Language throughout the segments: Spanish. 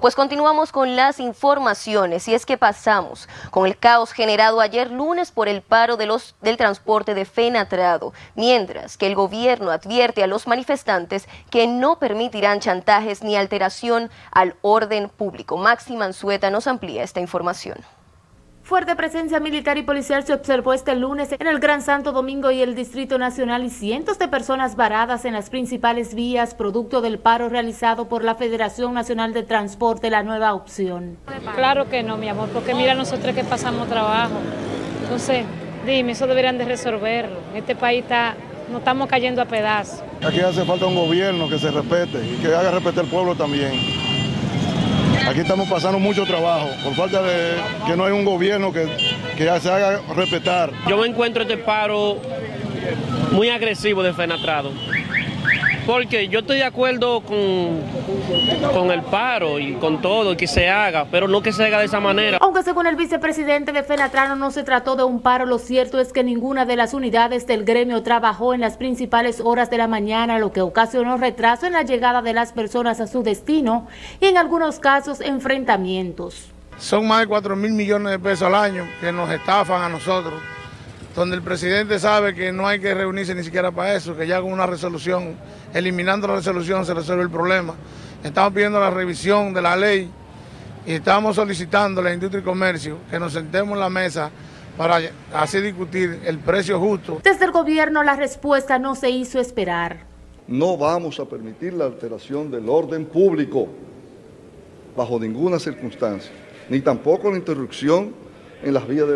Pues continuamos con las informaciones y es que pasamos con el caos generado ayer lunes por el paro del transporte de FENATRADO, mientras que el gobierno advierte a los manifestantes que no permitirán chantajes ni alteración al orden público. Maxi Manzueta nos amplía esta información. Fuerte presencia militar y policial se observó este lunes en el Gran Santo Domingo y el Distrito Nacional y cientos de personas varadas en las principales vías producto del paro realizado por la Federación Nacional de Transporte, la Nueva Opción. Claro que no, mi amor, porque mira nosotros que pasamos trabajo. Entonces, dime, eso deberían de resolverlo. En este país nos estamos cayendo a pedazos. Aquí hace falta un gobierno que se respete y que haga respetar al pueblo también. Aquí estamos pasando mucho trabajo, por falta de que no hay un gobierno que se haga respetar. Yo me encuentro este paro muy agresivo de FENATRADO, porque yo estoy de acuerdo con el paro y con todo que se haga, pero no que se haga de esa manera. Aunque según el vicepresidente de FENATRANO no se trató de un paro, lo cierto es que ninguna de las unidades del gremio trabajó en las principales horas de la mañana, lo que ocasionó retraso en la llegada de las personas a su destino y en algunos casos enfrentamientos. Son más de 4.000 millones de pesos al año que nos estafan a nosotros, donde el presidente sabe que no hay que reunirse ni siquiera para eso, que ya con una resolución, eliminando la resolución se resuelve el problema. Estamos pidiendo la revisión de la ley y estamos solicitando a la industria y comercio que nos sentemos en la mesa para así discutir el precio justo. Desde el gobierno la respuesta no se hizo esperar. No vamos a permitir la alteración del orden público bajo ninguna circunstancia, ni tampoco la interrupción en las vías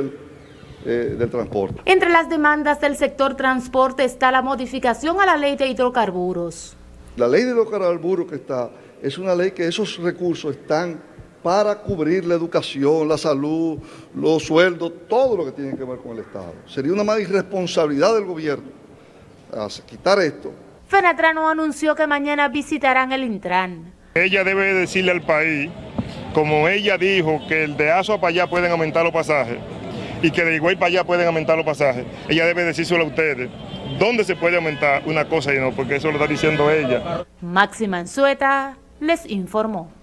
del transporte. Entre las demandas del sector transporte está la modificación a la ley de hidrocarburos. La ley de hidrocarburos que está es una ley que esos recursos están para cubrir la educación, la salud, los sueldos, todo lo que tiene que ver con el Estado. Sería una mala irresponsabilidad del gobierno quitar esto. FENATRANO anunció que mañana visitarán el Intran. Ella debe decirle al país, como ella dijo, que el de Asua para allá pueden aumentar los pasajes y que de Higüey para allá pueden aumentar los pasajes. Ella debe decírselo a ustedes, dónde se puede aumentar una cosa y no, porque eso lo está diciendo ella. Maxi Manzueta les informó.